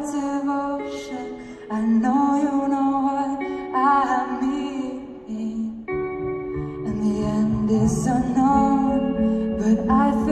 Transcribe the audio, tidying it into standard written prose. devotion. I know you know what I mean, and the end is unknown, but I